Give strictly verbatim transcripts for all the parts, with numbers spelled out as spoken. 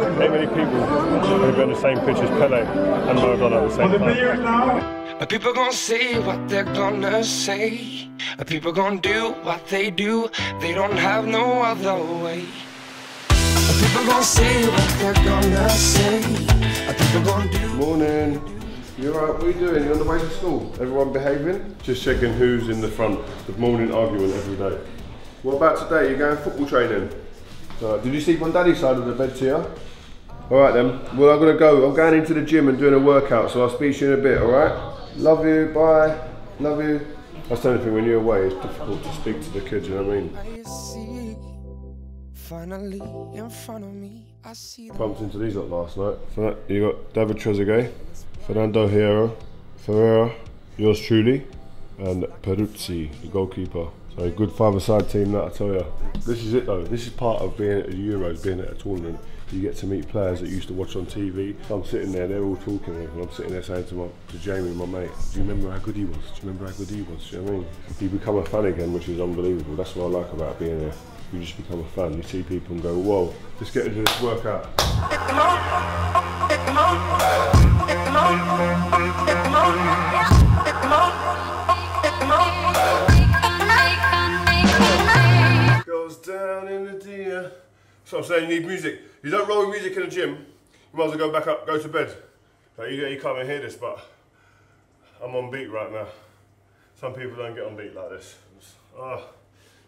Not many people who've been on the same pitch as Pelé and Maradona at the same time. But people gonna say what they're gonna say. But people gonna do what they do. They don't have no other way. But people gonna say what they're gonna say. But people gonna do. Morning. You alright? What are you doing? You on the way to school? Everyone behaving? Just checking who's in the front. The morning argument every day. What about today? You're going football training? So, did you sleep on Daddy's side of the bed to you? Alright then. Well, I'm going to go. I'm going into the gym and doing a workout, so I'll speak to you in a bit, alright? Love you. Bye. Love you. That's the only thing, when you're away, it's difficult to speak to the kids, you know what I mean? I see, finally in front of me, I see. Bumped into these lot last night. You got David Trezeguet, Fernando Hierro, Ferreira, yours truly, and Peruzzi, the goalkeeper. So a good five-a-side team, that I tell you. This is it though, this is part of being at a Euros, being at a tournament. You get to meet players that you used to watch on T V. I'm sitting there, they're all talking, and I'm sitting there saying to, my, to Jamie, my mate, do you remember how good he was? Do you remember how good he was? Do you know what I mean? You become a fan again, which is unbelievable. That's what I like about being here. You just become a fan. You see people and go, whoa, let's get into this workout. Goes down in the Dida. So I'm saying, you need music. You don't roll music in the gym, you might as well go back up, go to bed. Like, you, you can't even hear this, but I'm on beat right now. Some people don't get on beat like this. Oh,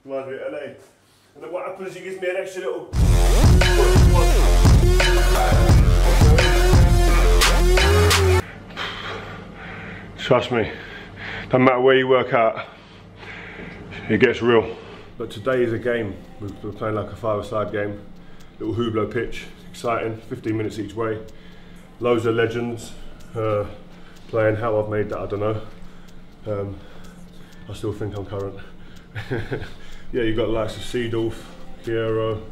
reminds me of L A. And then what happens is he gives me an extra little... Trust me, doesn't matter where you work out, it gets real. But today is a game. We're playing like a five-a-side game. Little Hublot pitch, exciting, fifteen minutes each way. Loads of legends uh, playing. How I've made that, I don't know. Um, I still think I'm current. Yeah, you've got the likes of Seedorf, Piero, uh,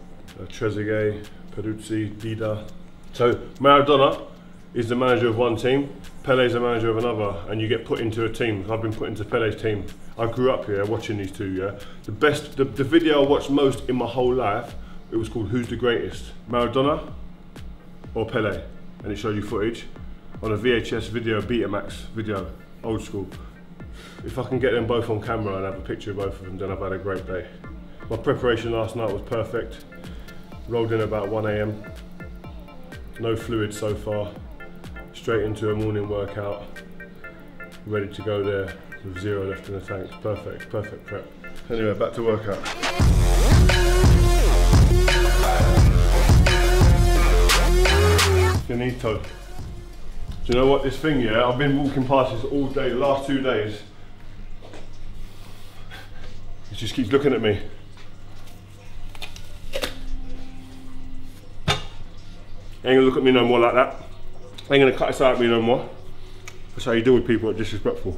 Trezeguet, Peruzzi, Dida. So Maradona is the manager of one team, Pele's the manager of another, and you get put into a team. I've been put into Pele's team. I grew up here watching these two, yeah? The best, the, the video I watched most in my whole life, it was called Who's the Greatest? Maradona or Pele? And it showed you footage on a V H S video, Betamax video, old school. If I can get them both on camera and have a picture of both of them, then I've had a great day. My preparation last night was perfect. Rolled in about one A M, no fluid so far. Straight into a morning workout, ready to go there with zero left in the tank. Perfect, perfect prep. Anyway, back to workout. Finito. Do you know what, this thing, yeah, I've been walking past this all day, the last two days. It just keeps looking at me. Ain't gonna look at me no more like that. I ain't gonna cut this out at me no more. That's how you deal with people that are disrespectful.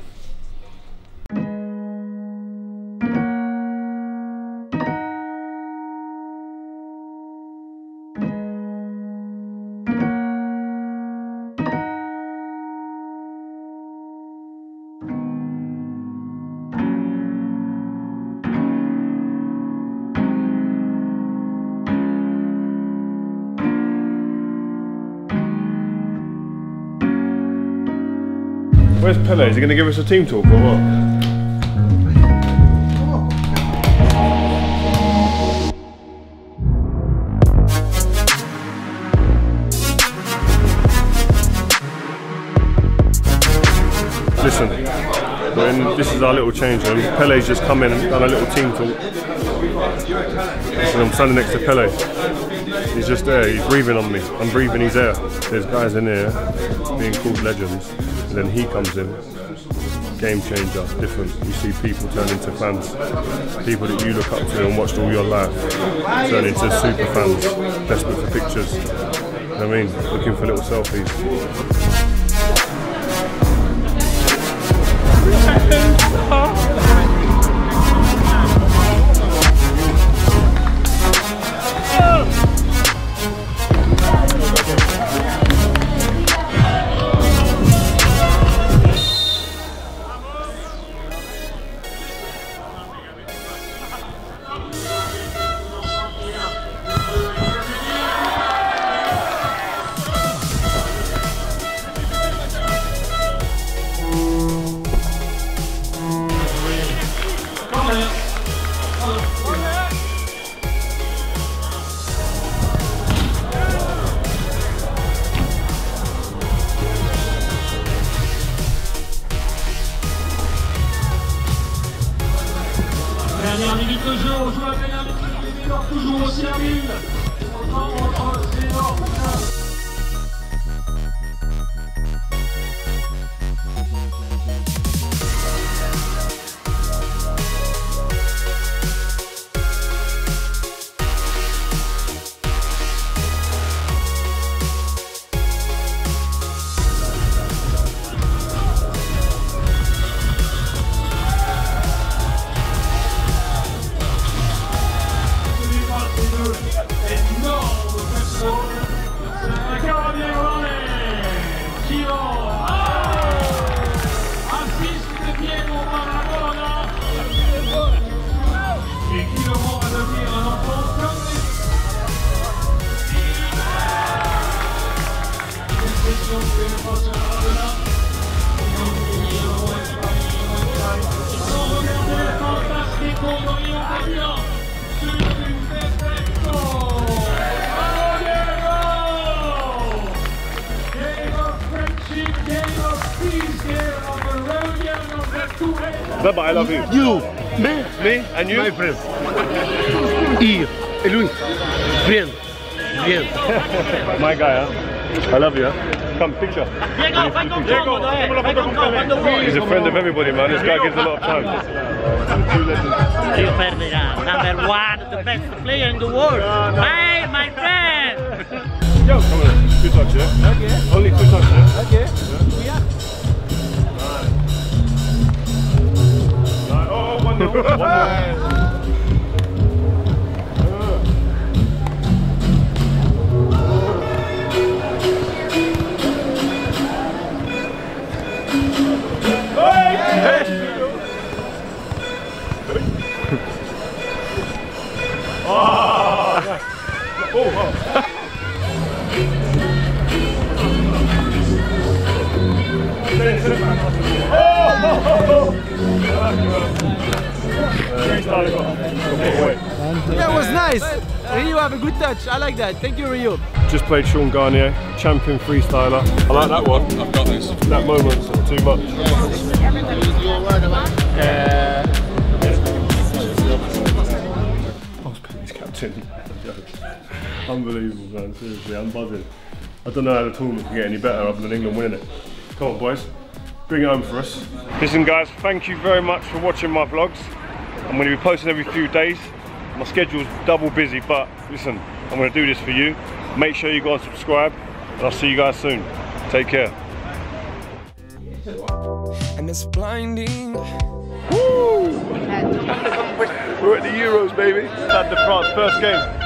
Where's Pelé? Is he going to give us a team talk or what? Listen, we're in, this is our little change room. Pelé's just come in and done a little team talk. And I'm standing next to Pelé. He's just there, he's breathing on me. I'm breathing, he's there. There's guys in here being called legends. And then he comes in. Game changer, different. You see people turn into fans. People that you look up to and watched all your life turn into super fans, desperate for pictures. I mean, looking for little selfies. Bye bye, I love you. You, me, me, and you, my friend. Here, Luis, bien, bien. My guy, huh? I love you, huh? Come, picture. He's a friend of everybody, man. This guy gives a lot of time. Gio Ferdinand, number one, the best player in the world. Bye, my friend. Yo, come on, two touch, yeah? Okay. Only two touch, yeah? Okay. Yeah. Nice. Nice. Oh, oh, one more. One more. Hey! Oh! Oh, oh. Yeah, it was nice. Rio, have a good touch. I like that. Thank you, Rio. Just played Sean Garnier, champion freestyler. I like that one. I've got this. That moment's too much. I was Penny's captain. Unbelievable, man. Seriously, I'm buzzing. I don't know how the tournament can get any better other than England winning it. Come on, boys. Bring it home for us. Listen, guys, thank you very much for watching my vlogs. I'm going to be posting every few days. My schedule's double busy, but listen, I'm going to do this for you. Make sure you go and subscribe, and I'll see you guys soon. Take care. And it's blinding. Woo! We're at the Euros, baby. Stade de France, first game.